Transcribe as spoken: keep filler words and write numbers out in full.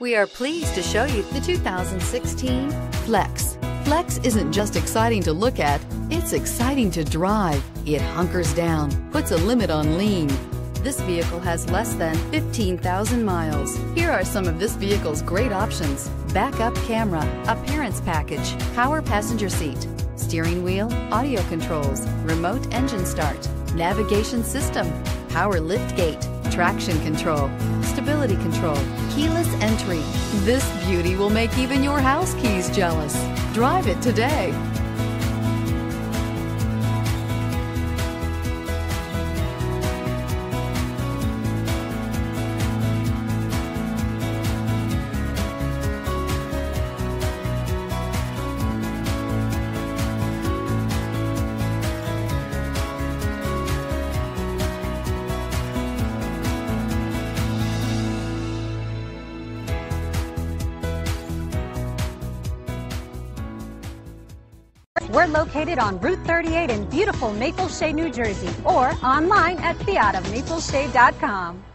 We are pleased to show you the two thousand sixteen Flex. Flex isn't just exciting to look at, it's exciting to drive. It hunkers down, puts a limit on lean. This vehicle has less than fifteen thousand miles. Here are some of this vehicle's great options: backup camera, appearance package, power passenger seat, steering wheel audio controls, remote engine start, navigation system, power lift gate, traction control, stability control, keyless entry. This beauty will make even your house keys jealous. Drive it today. We're located on Route thirty-eight in beautiful Maple Shade, New Jersey, or online at fiat of maple shade dot com.